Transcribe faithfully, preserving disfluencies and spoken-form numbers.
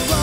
They